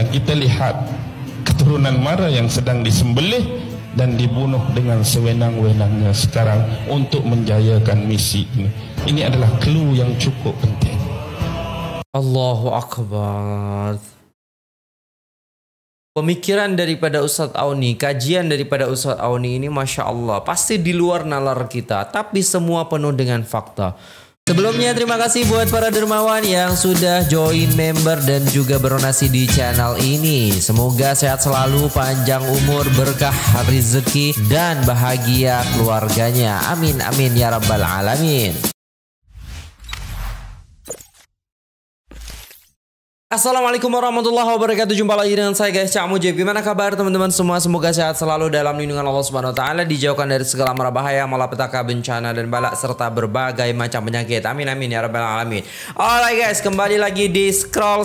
dan kita lihat keturunan Mara yang sedang disembelih dan dibunuh dengan sewenang-wenangnya sekarang untuk menjayakan misi ini. Ini adalah clue yang cukup penting. Allahu Akbar. Pemikiran daripada Ustaz Auni, kajian daripada Ustaz Auni ini Masya Allah, pasti di luar nalar kita, tapi semua penuh dengan fakta. Sebelumnya terima kasih buat para dermawan yang sudah join member dan juga berdonasi di channel ini. Semoga sehat selalu, panjang umur, berkah rezeki dan bahagia keluarganya. Amin amin ya rabbal alamin. Assalamualaikum warahmatullahi wabarakatuh. Jumpa lagi dengan saya guys, Cak Mujib. Gimana kabar teman-teman semua? Semoga sehat selalu dalam lindungan Allah Subhanahu wa taala, dijauhkan dari segala mara bahaya, malapetaka, bencana dan bala serta berbagai macam penyakit. Amin amin ya rabbal alamin. Alright guys, kembali lagi di scroll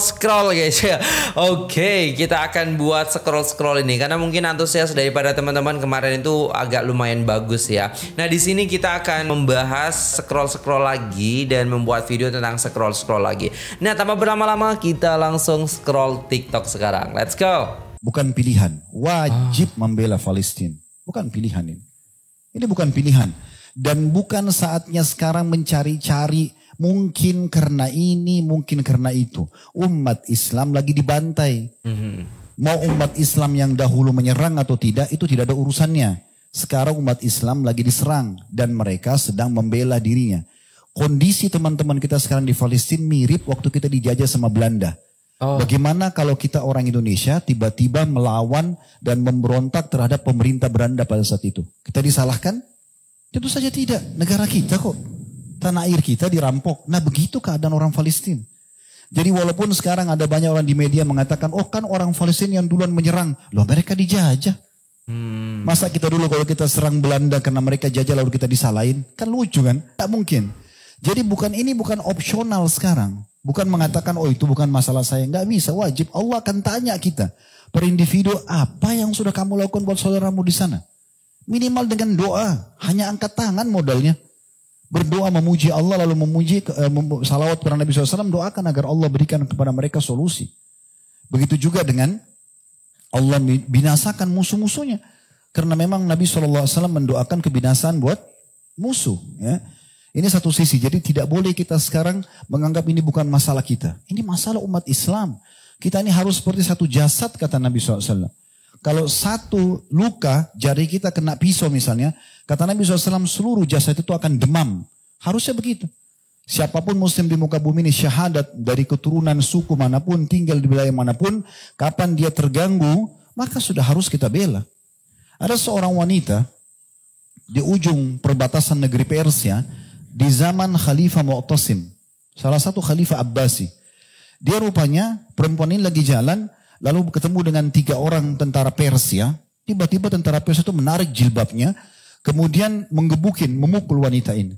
guys. Oke, kita akan buat scroll ini karena mungkin antusias daripada teman-teman kemarin itu agak lumayan bagus ya. Nah, di sini kita akan membahas scroll lagi dan membuat video tentang scroll lagi. Nah, tanpa berlama-lama kita langsung scroll TikTok sekarang. Let's go. Bukan pilihan. Wajib membela Palestina. Bukan pilihan ini. Ini bukan pilihan. Dan bukan saatnya sekarang mencari-cari. Mungkin karena ini, mungkin karena itu. Umat Islam lagi dibantai. Mau umat Islam yang dahulu menyerang atau tidak, itu tidak ada urusannya. Sekarang umat Islam lagi diserang. Dan mereka sedang membela dirinya. Kondisi teman-teman kita sekarang di Palestina mirip waktu kita dijajah sama Belanda. Bagaimana kalau kita orang Indonesia tiba-tiba melawan dan memberontak terhadap pemerintah Belanda pada saat itu? Kita disalahkan? Tentu saja tidak. Negara kita kok. Tanah air kita dirampok. Nah, begitu keadaan orang Palestina. Jadi walaupun sekarang ada banyak orang di media mengatakan, oh kan orang Palestina yang duluan menyerang. Loh, mereka dijajah. Masa kita dulu kalau kita serang Belanda karena mereka jajah lalu kita disalahin? Kan lucu kan? Tak mungkin. Jadi ini bukan opsional sekarang. Bukan mengatakan oh itu bukan masalah saya. Nggak bisa, wajib. Allah akan tanya kita. Per individu, apa yang sudah kamu lakukan buat saudaramu di sana? Minimal dengan doa. Hanya angkat tangan modalnya. Berdoa memuji Allah lalu memuji salawat kepada Nabi SAW. Doakan agar Allah berikan kepada mereka solusi. Begitu juga dengan Allah binasakan musuh-musuhnya. Karena memang Nabi SAW mendoakan kebinasaan buat musuh. Ya. Ini satu sisi, jadi tidak boleh kita sekarang menganggap ini bukan masalah kita. Ini masalah umat Islam. Kita ini harus seperti satu jasad kata Nabi SAW. Kalau satu luka, jari kita kena pisau misalnya, kata Nabi SAW seluruh jasad itu akan demam. Harusnya begitu. Siapapun muslim di muka bumi ini syahadat dari keturunan suku manapun, tinggal di wilayah manapun, kapan dia terganggu, maka sudah harus kita bela. Ada seorang wanita di ujung perbatasan negeri Persia, di zaman Khalifah Mu'tasim, salah satu Khalifah Abbasi. Dia rupanya, perempuan ini lagi jalan, lalu ketemu dengan 3 orang tentara Persia. Tiba-tiba tentara Persia itu menarik jilbabnya, kemudian menggebukin, memukul wanita ini.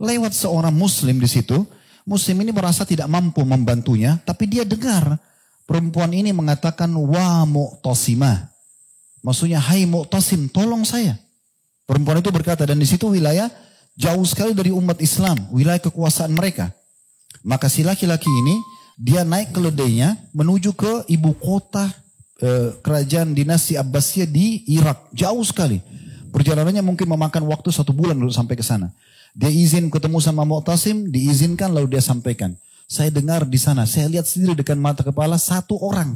Lewat seorang muslim di situ, muslim ini merasa tidak mampu membantunya, tapi dia dengar perempuan ini mengatakan, wa Mu'tasimah. Maksudnya, hai Mu'tasim, tolong saya. Perempuan itu berkata, dan di situ wilayah, jauh sekali dari umat Islam, wilayah kekuasaan mereka. Maka si laki-laki ini, dia naik keledainya menuju ke ibu kota kerajaan dinasti Abbasiyah di Irak. Jauh sekali. Perjalanannya mungkin memakan waktu 1 bulan dulu sampai ke sana. Dia izin ketemu sama Mu'tasim, diizinkan lalu dia sampaikan. Saya dengar di sana, saya lihat sendiri dengan mata kepala satu orang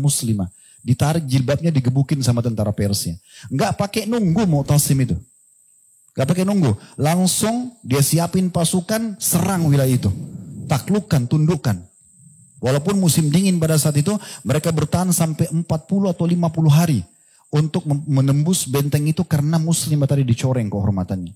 muslimah. Ditarik jilbabnya, digebukin sama tentara Persia. Nggak pakai nunggu Mu'tasim itu. Gak pakai nunggu, langsung dia siapin pasukan serang wilayah itu. Taklukkan, tundukkan. Walaupun musim dingin pada saat itu, mereka bertahan sampai 40 atau 50 hari untuk menembus benteng itu karena muslim tadi dicoreng kehormatannya.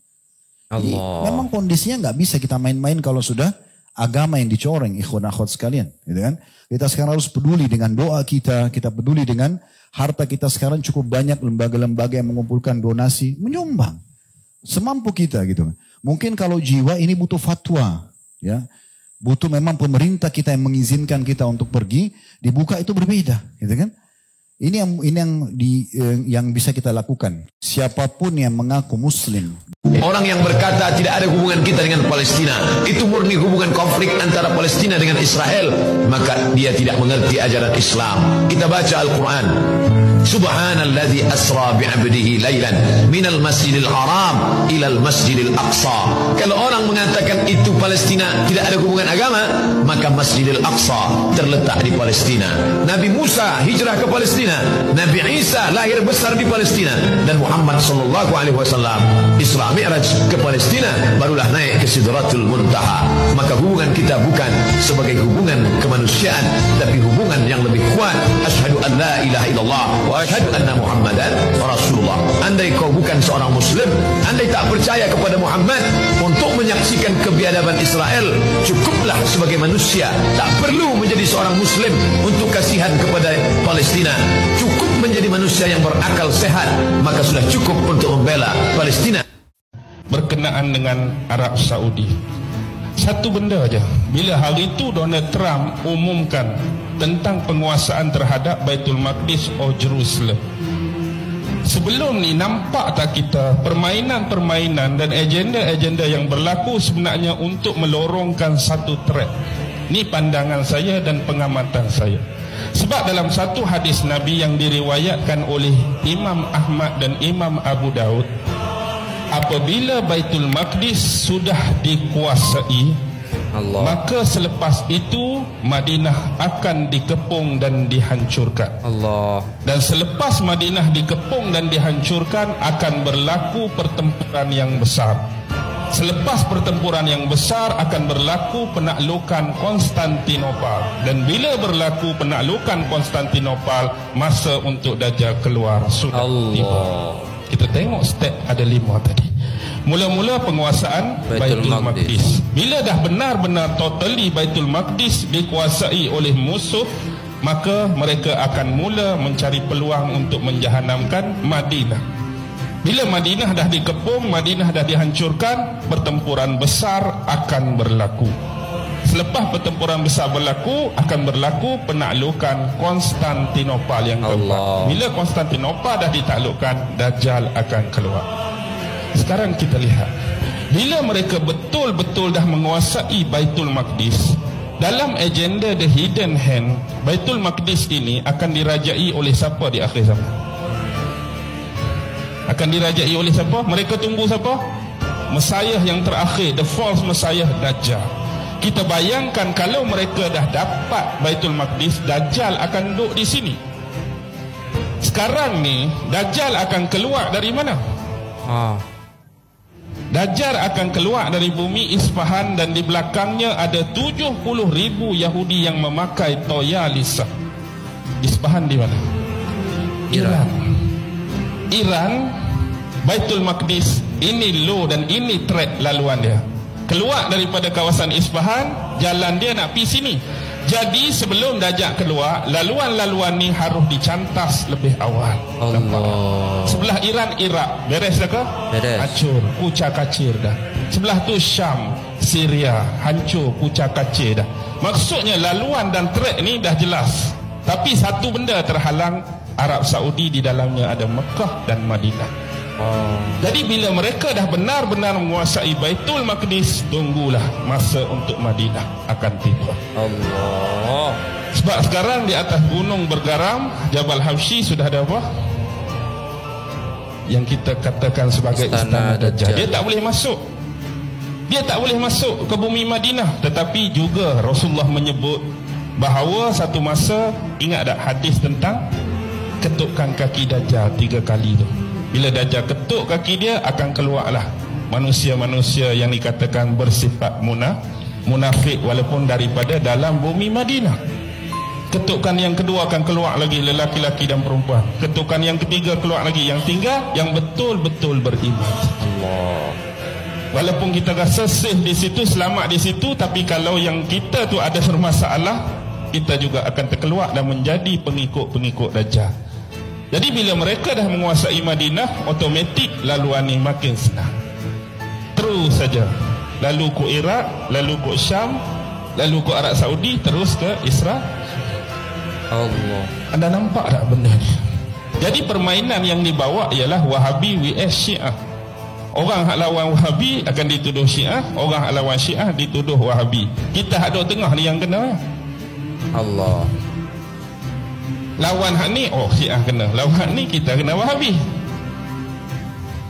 Allah. Memang kondisinya gak bisa kita main-main kalau sudah agama yang dicoreng, ikhwan akhwat sekalian. Gitu kan? Kita sekarang harus peduli dengan doa kita, kita peduli dengan harta kita sekarang cukup banyak lembaga-lembaga yang mengumpulkan donasi, menyumbang. Semampu kita gitu. Mungkin kalau jiwa ini butuh fatwa. Ya. Butuh memang pemerintah kita yang mengizinkan kita untuk pergi. Dibuka itu berbeda. Gitu kan? Ini yang bisa kita lakukan. Siapapun yang mengaku muslim. Orang yang berkata tidak ada hubungan kita dengan Palestina, itu murni hubungan konflik antara Palestina dengan Israel, maka dia tidak mengerti ajaran Islam. Kita baca Al-Quran. Subhanalladzi asra bi'abdihi laylan minal masjidil haram ilal masjidil aqsa. Kalau orang mengatakan itu Palestina tidak ada hubungan agama, maka Masjidil Aqsa terletak di Palestina. Nabi Musa hijrah ke Palestina, Nabi Isa lahir besar di Palestina, dan Muhammad sallallahu alaihi wasallam Isra Mi'raj ke Palestina, barulah naik ke Sidratul Muntaha. Maka hubungan kita bukan sebagai hubungan kemanusiaan, tapi hubungan yang lebih kuat. Asyhadu an la ilaha illallah wa asyhadu anna Muhammadan Rasulullah. Andai kau bukan seorang muslim, andai tak percaya kepada Muhammad, untuk menyaksikan kebiadaban Israel cukuplah sebagai manusia. Tak perlu menjadi seorang muslim untuk kasihan kepada Palestina. Cukup menjadi manusia yang berakal sehat, maka sudah cukup untuk membela Palestina. Berkenaan dengan Arab Saudi, satu benda aja. Bila hari itu Donald Trump umumkan tentang penguasaan terhadap Baitul Maqdis atau Jerusalem, sebelum ni nampak tak kita permainan-permainan dan agenda-agenda yang berlaku sebenarnya untuk melorongkan satu trend? Ni pandangan saya dan pengamatan saya. Sebab dalam satu hadis Nabi yang diriwayatkan oleh Imam Ahmad dan Imam Abu Daud, apabila Baitul Maqdis sudah dikuasai Allah, maka selepas itu Madinah akan dikepung dan dihancurkan. Allah. Dan selepas Madinah dikepung dan dihancurkan, akan berlaku pertempuran yang besar. Selepas pertempuran yang besar akan berlaku penaklukan Konstantinopel. Dan bila berlaku penaklukan Konstantinopel, masa untuk Dajjal keluar sudah tiba. Kita tengok step ada 5 tadi. Mula-mula penguasaan Baitul Maqdis. Bila dah benar-benar totally Baitul Maqdis dikuasai oleh musuh, maka mereka akan mula mencari peluang untuk menjahanamkan Madinah. Bila Madinah dah dikepung, Madinah dah dihancurkan, pertempuran besar akan berlaku. Selepas pertempuran besar berlaku, akan berlaku penaklukan Konstantinopel yang keempat. Bila Konstantinopel dah ditaklukkan, Dajjal akan keluar. Sekarang kita lihat, bila mereka betul-betul dah menguasai Baitul Maqdis, dalam agenda The Hidden Hand, Baitul Maqdis ini akan dirajai oleh siapa di akhir zaman? Akan dirajai oleh siapa? Mereka tunggu siapa? Mesiah yang terakhir, the false Mesiah Dajjal. Kita bayangkan kalau mereka dah dapat Baitul Maqdis, Dajjal akan duduk di sini. Sekarang ni Dajjal akan keluar dari mana? Dajjal akan keluar dari bumi Isfahan, dan di belakangnya ada 70,000 Yahudi yang memakai toya lisa. Isfahan di mana? Iran. Baitul Maqdis, ini low dan ini track laluan dia. Keluar daripada kawasan Isfahan, jalan dia nak pergi sini. Jadi sebelum Dajjal keluar, laluan-laluan ni harus dicantas lebih awal. Allah. Sebelah Iran, Iraq. Beres dah ke? Beres. Hancur, kucak kacir dah. Sebelah tu Syam, Syria. Hancur, kucak kacir dah. Maksudnya laluan dan trek ni dah jelas. Tapi satu benda terhalang, Arab Saudi di dalamnya ada Mekah dan Madinah. Jadi bila mereka dah benar-benar menguasai Baitul Maqdis, tunggulah masa untuk Madinah akan tiba. Allah. Sebab sekarang di atas gunung bergaram Jabal Khawshi sudah ada apa? Yang kita katakan sebagai istana Dajjal. Dia tak boleh masuk. Dia tak boleh masuk ke bumi Madinah. Tetapi juga Rasulullah menyebut bahawa satu masa, ingat tak hadis tentang ketukkan kaki Dajjal 3 kali tu? Bila Dajjal ketuk kaki dia, akan keluarlah manusia-manusia yang dikatakan bersifat munafik walaupun daripada dalam bumi Madinah. Ketukan yang kedua akan keluar lagi, lelaki-lelaki dan perempuan. Ketukan yang ketiga keluar lagi, yang tinggal yang betul-betul beriman. Allah. Walaupun kita rasa safe di situ, selamat di situ, tapi kalau yang kita tu ada bermasalah, kita juga akan terkeluar dan menjadi pengikut-pengikut Dajjal. Jadi bila mereka dah menguasai Madinah, otomatik laluan ni makin senang. Terus saja. Lalu ke Iraq, lalu ke Syam, lalu ke Arab Saudi, terus ke Israel. Allah. Anda nampak tak benda ni? Jadi permainan yang dibawa ialah Wahabi vs Syiah. Orang hak lawan Wahabi akan dituduh Syiah, orang hak lawan Syiah dituduh Wahabi. Kita hak duk tengah ni yang kena. Allah. Lawan hak ni, oh Syiah kena. Lawan hak ni, kita kena Wahabi.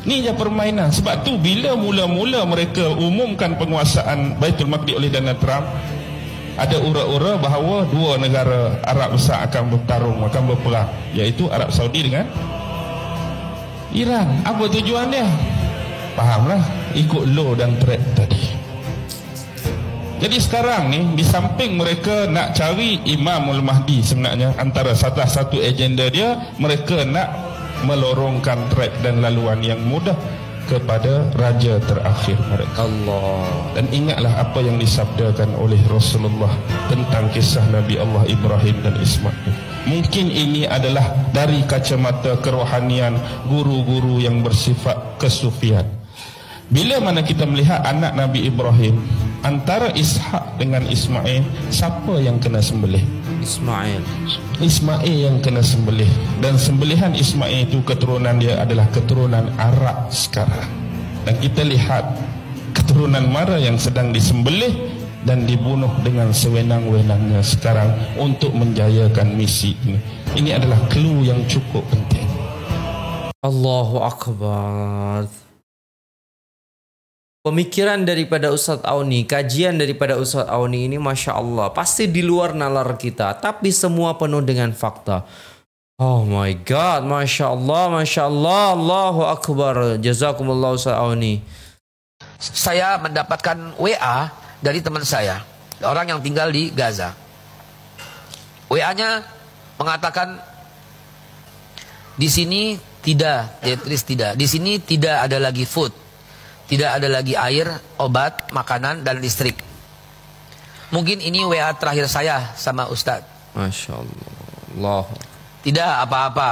Ni je permainan. Sebab tu bila mula-mula mereka umumkan penguasaan Baitul Maqdis oleh Donald Trump, ada ura-ura bahawa dua negara Arab besar akan bertarung, akan berperang, iaitu Arab Saudi dengan Iran. Apa tujuan dia? Fahamlah, ikut law dan trade tadi. Jadi sekarang ni, di samping mereka nak cari Imamul Mahdi, sebenarnya antara salah satu agenda dia, mereka nak melorongkan trade dan laluan yang mudah kepada raja terakhir mereka. Allah. Dan ingatlah apa yang disabdakan oleh Rasulullah tentang kisah Nabi Allah Ibrahim dan Ismail. Mungkin ini adalah dari kacamata kerohanian, guru-guru yang bersifat kesufian. Bila mana kita melihat anak Nabi Ibrahim, antara Ishak dengan Ismail, siapa yang kena sembelih? Ismail. Ismail yang kena sembelih. Dan sembelihan Ismail itu, keturunan dia adalah keturunan Arab sekarang. Dan kita lihat keturunan mara yang sedang disembelih dan dibunuh dengan sewenang-wenangnya sekarang untuk menjayakan misi ini. Ini adalah clue yang cukup penting. Allahu Akbar. Pemikiran daripada Ustaz Auni, kajian daripada Ustaz Auni ini Masya Allah. Pasti di luar nalar kita, tapi semua penuh dengan fakta. Oh my God, Masya Allah, Allahu Akbar. Jazakumullah Ustaz Auni. Saya mendapatkan WA dari teman saya, orang yang tinggal di Gaza. WA-nya mengatakan, di sini tidak, Tetris tidak, di sini tidak ada lagi food. Tidak ada lagi air, obat, makanan, dan listrik. Mungkin ini WA terakhir saya sama Ustadz. Masya Allah. Allah. Tidak apa-apa.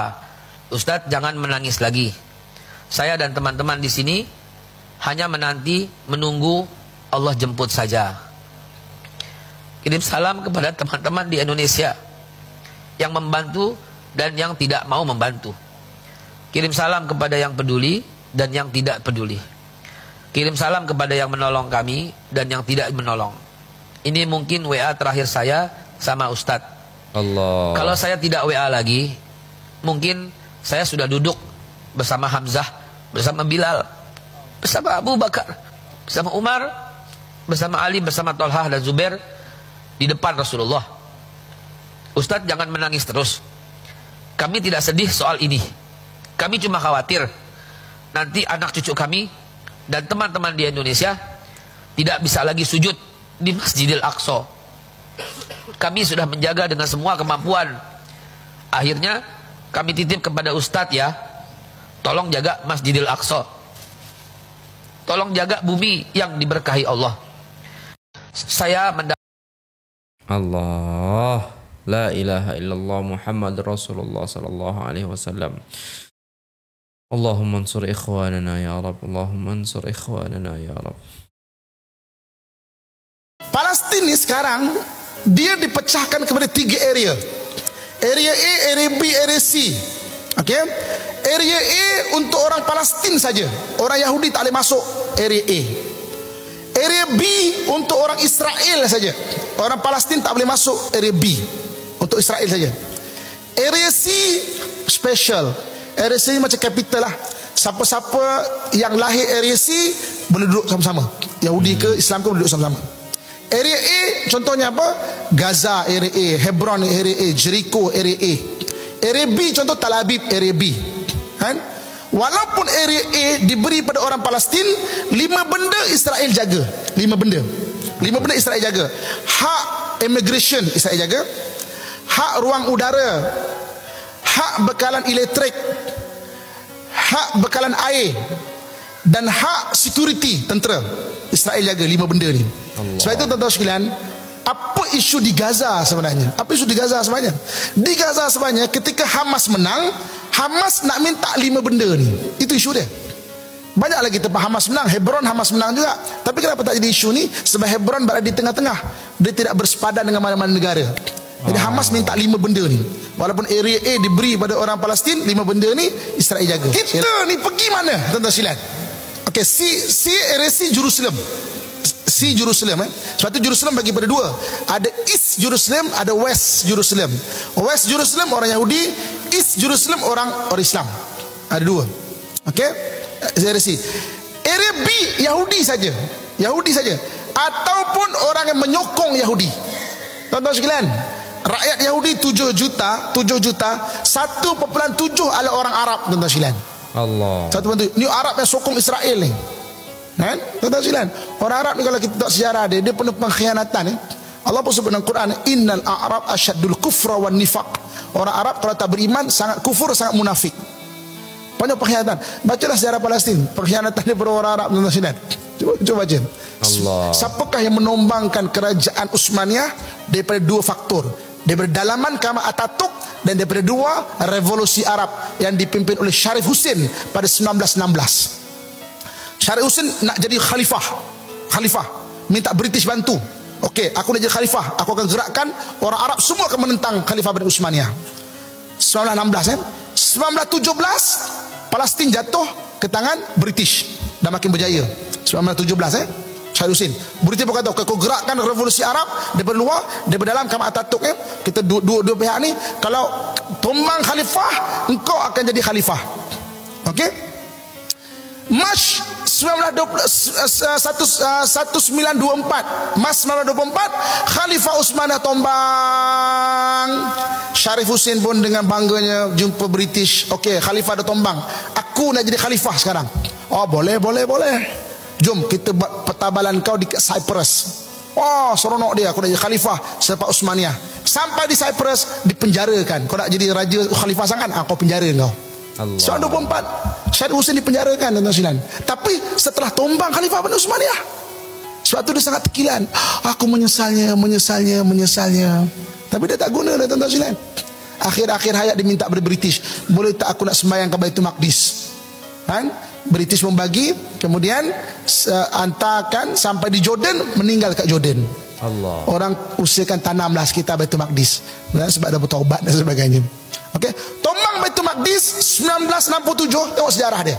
Ustadz jangan menangis lagi. Saya dan teman-teman di sini hanya menanti, menunggu Allah jemput saja. Kirim salam kepada teman-teman di Indonesia yang membantu dan yang tidak mau membantu. Kirim salam kepada yang peduli dan yang tidak peduli. Kirim salam kepada yang menolong kami dan yang tidak menolong. Ini mungkin WA terakhir saya sama Ustadz. Allah. Kalau saya tidak WA lagi, mungkin saya sudah duduk bersama Hamzah, bersama Bilal, bersama Abu Bakar, bersama Umar, bersama Ali, bersama Tolhah dan Zubair di depan Rasulullah. Ustadz jangan menangis terus. Kami tidak sedih soal ini. Kami cuma khawatir nanti anak cucu kami dan teman-teman di Indonesia tidak bisa lagi sujud di Masjidil Aqsa. Kami sudah menjaga dengan semua kemampuan. Akhirnya kami titip kepada Ustadz ya, tolong jaga Masjidil Aqsa, tolong jaga bumi yang diberkahi Allah. Saya mendapat Allah. La ilaha illallah Muhammad Rasulullah sallallahu alaihi wasallam. Allahumma ansur ikhwanana ya Rabb, Allahumma ansur ikhwanana ya Rabb. Palestin ini sekarang dia dipecahkan kepada 3 area. Area A, area B, area C. Okey. Area A untuk orang Palestin saja. Orang Yahudi tak boleh masuk area A. Area B untuk orang Israel saja. Orang Palestin tak boleh masuk area B untuk Israel saja. Area C special. Area C macam capital lah. Siapa-siapa yang lahir area C boleh duduk sama-sama. Yahudi ke Islam ke boleh duduk sama-sama. Area A contohnya apa? Gaza area A, Hebron area A, Jericho area A. Area B contoh Tel Aviv area B. Kan? Walaupun area A diberi pada orang Palestin, 5 benda Israel jaga. 5 benda Israel jaga. Hak immigration Israel jaga. Hak ruang udara, hak bekalan elektrik, hak bekalan air, dan hak security tentera. Israel jaga 5 benda ni. Allah. Sebab itu tuan-tuan sekalian, apa isu di Gaza sebenarnya? Apa isu di Gaza sebenarnya? Di Gaza sebenarnya ketika Hamas menang, Hamas nak minta 5 benda ni. Itu isu dia. Banyak lagi tempat Hamas menang, Hebron Hamas menang juga. Tapi kenapa tak jadi isu ni? Sebab Hebron berada di tengah-tengah. Dia tidak bersepadan dengan mana-mana negara. Jadi Hamas minta 5 benda ni. Walaupun area A diberi pada orang Palestin, 5 benda ni Israel jaga. Kita ni pergi mana tuan-tuan silat? Okey, si Jerusalem. Si Jerusalem. Sebab tu Jerusalem bagi pada dua. Ada East Jerusalem, ada West Jerusalem. West Jerusalem orang Yahudi, East Jerusalem orang Islam. Ada dua. Okey. Area C. Area B Yahudi saja. Yahudi saja. Ataupun orang yang menyokong Yahudi. Tuan-tuan sekalian, rakyat Yahudi 7 juta, 1.7 adalah orang Arab, tuan-tuan sekalian. Allah. 1.7. Ni Arab yang sokong Israel ni. Kan? Tuan-tuan sekalian, orang Arab ni kalau kita tengok sejarah dia, dia penuh pengkhianatan ni. Allah pun sebut dalam Quran, innal a'rab asyaddul kufra wan nifaq. Orang Arab kalau tak beriman sangat kufur, sangat munafik. Banyak pengkhianatan. Bacalah sejarah Palestin, pengkhianatan dia pada orang Arab, tuan-tuan sekalian. Cuba baca. Allah. Siapakah yang menombangkan kerajaan Utsmaniyah daripada dua faktor? Daripada dalaman kamar Atatuk dan daripada dua revolusi Arab yang dipimpin oleh Syarif Hussein pada 1916. Syarif Hussein nak jadi khalifah. Khalifah minta British bantu. Okey, aku nak jadi khalifah, aku akan gerakkan orang Arab semua akan menentang khalifah Bani Utsmaniyah. 1916 1917 Palestin jatuh ke tangan British dan makin berjaya. 1917 Syarif Hussein. British pun kata, kau gerakkan revolusi Arab daripada luar, daripada dalam kamar Atatuk kita dua pihak ni kalau tumbang khalifah, engkau akan jadi khalifah. Okey? March 1924. March 1924 Khalifah Utsmaniyah tombang. Syarif Hussein pun dengan bangganya jumpa British. Okey, khalifah dah tombang. Aku nak jadi khalifah sekarang. Oh, boleh. Jom kita buat pertabalan kau di Cyprus. Oh, seronok dia, aku nak jadi khalifah selepas Utsmaniyah. Sampai di Cyprus dipenjarakan. Kau nak jadi raja khalifah sangat, kau penjara kau. Allah. 1924 Syarif Hussein dipenjarakan, tuan-tuan. Tapi setelah tombang khalifah Bani Utsmaniyah. Sebab tu dia sangat tekilan. Aku menyesalnya. Tapi dia tak guna dah, tuan-tuan. Akhir-akhir hayat diminta oleh British, boleh tak aku nak sembahyang ke Baitul Maqdis? Kan? British membagi, kemudian antarkan sampai di Jordan, meninggal kat Jordan. Allah. Orang usahakan tanamlah sekitar Baitul Maqdis, sebab dah bertaubat dan sebagainya. Okey, tombang Baitul Maqdis 1967, tengok sejarah dia.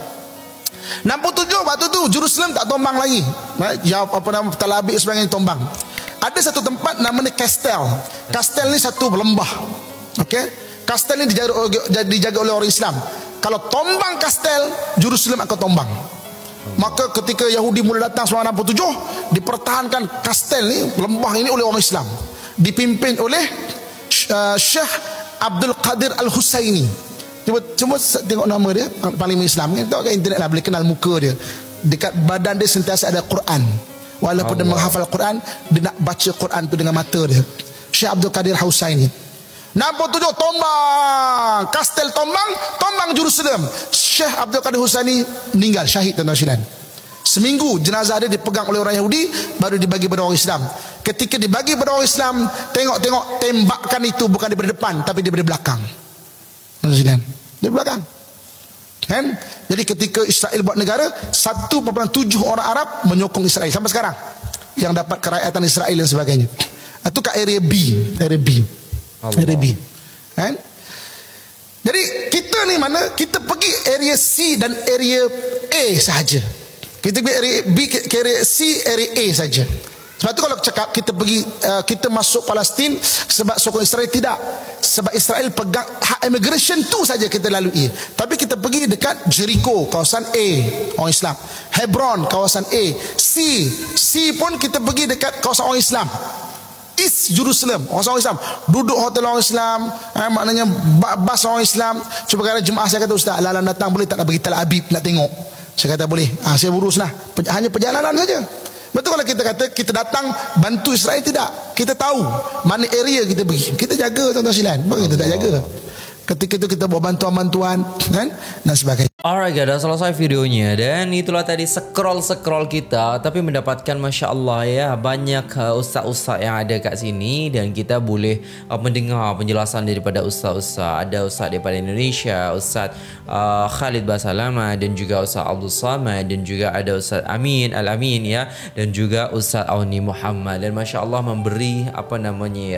67 waktu tu Jerusalem tak tombang lagi. Ya, apa nama Tel Aviv sebagainya tombang. Ada satu tempat namanya Kastel. Kastel ni satu lembah. Okey, Kastel ni dijaga oleh orang Islam. Kalau tombang kastel, Jerusalem akan tombang. Maka ketika Yahudi mula datang 1967, dipertahankan kastel ni, lembah ini oleh orang Islam. Dipimpin oleh Syekh Abdul Qadir Al-Husaini. Cuma tengok nama dia, Panglima Islam. Kita tengok kat internet lah, boleh kenal muka dia. Dekat badan dia sentiasa ada Quran. Walaupun dia menghafal Quran, dia nak baca Quran tu dengan mata dia. Syekh Abdul Qadir Al-Husaini. 67 tombang, kastel tombang Jerusalem. Syekh Abdul Qadir Husaini meninggal syahid, tuan-tuan sekalian. Seminggu jenazah dia dipegang oleh orang Yahudi, baru dibagi kepada orang Islam. Ketika dibagi kepada orang Islam, tengok tembakan itu bukan daripada depan tapi daripada belakang. Tuan-tuan sekalian, daripada belakang. Kan? Jadi ketika Israel buat negara, 1.7 orang Arab menyokong Israel sampai sekarang yang dapat kerakyatan Israel dan sebagainya. Itu kat area B. Kan? Jadi kita ni mana? Kita pergi area C dan area A sahaja. Kita pergi area B ke area C, area A sahaja. Sebab tu kalau cakap kita pergi kita masuk Palestin sebab sokong Israel, tidak. Sebab Israel pegang hak immigration tu saja kita lalui. Tapi kita pergi dekat Jericho, kawasan A, orang Islam. Hebron, kawasan A. C pun kita pergi dekat kawasan orang Islam. East Jerusalem, orang Islam duduk hotel orang Islam, maknanya bas orang Islam. Cuba kata jemaah saya kata, ustaz lalang datang boleh tak nak pergi Tel Aviv nak tengok? Saya kata boleh, saya uruslah, hanya perjalanan saja. Betul kalau kita kata kita datang bantu Israel, tidak. Kita tahu mana area kita pergi, kita jaga, tuan-tuan sekalian. Bukan kita tak jaga. Ketika itu kita buat bantuan-bantuan, kan? Dan sebagainya. Alright guys, dah selesai videonya. Dan itulah tadi scroll kita, tapi mendapatkan Masya Allah ya, banyak ustaz-ustaz yang ada kat sini. Dan kita boleh mendengar penjelasan daripada ustaz-ustaz. Ada ustaz daripada Indonesia, Ustaz Khalid Basalamah, dan juga Ustaz Al-Sama, dan juga ada Ustaz Al-Amin ya, dan juga Ustaz Auni Muhammad. Dan Masya Allah memberi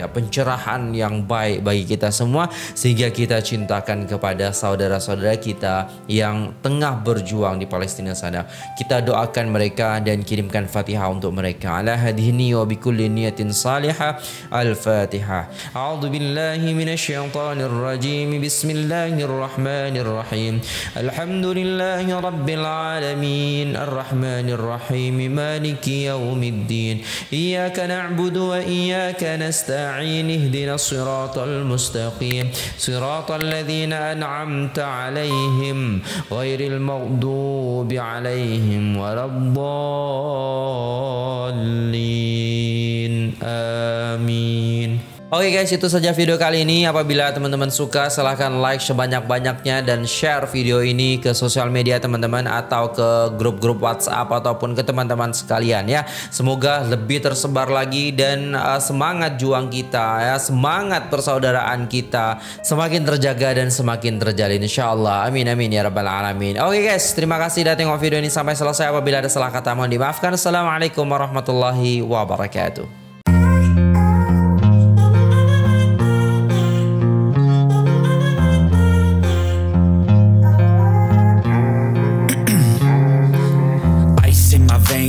pencerahan yang baik bagi kita semua, sehingga kita cintakan kepada saudara-saudara kita yang yang tengah berjuang di Palestina sana. Kita doakan mereka dan kirimkan Fatihah untuk mereka. Ala hadhini wa bikulli niyatin salihah. Al-Fatihah. A'udzu billahi minasyaitonir rajim. Bismillahirrahmanirrahim. Alhamdulillahi rabbil alamin. Arrahmanir rahim. Maliki yaumiddin. Iyyaka na'budu wa iyyaka nasta'in. Ihdinas siratal mustaqim. Siratal ladzina an'amta 'alaihim ghairil maghdubi 'alaihim waladdallin. Amin. Oke guys, itu saja video kali ini. Apabila teman-teman suka, silahkan like sebanyak-banyaknya dan share video ini ke sosial media teman-teman atau ke grup-grup WhatsApp ataupun ke teman-teman sekalian ya. Semoga lebih tersebar lagi dan semangat juang kita ya, semangat persaudaraan kita semakin terjaga dan semakin terjalin insyaallah. Amin amin ya rabbal alamin. Oke guys, terima kasih sudah tengok video ini sampai selesai. Apabila ada salah kata mohon dimaafkan. Assalamualaikum warahmatullahi wabarakatuh.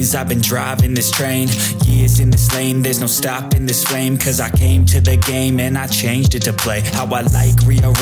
I've been driving this train, years in this lane, there's no stopping this flame, cause I came to the game and I changed it to play how I like, rearrange.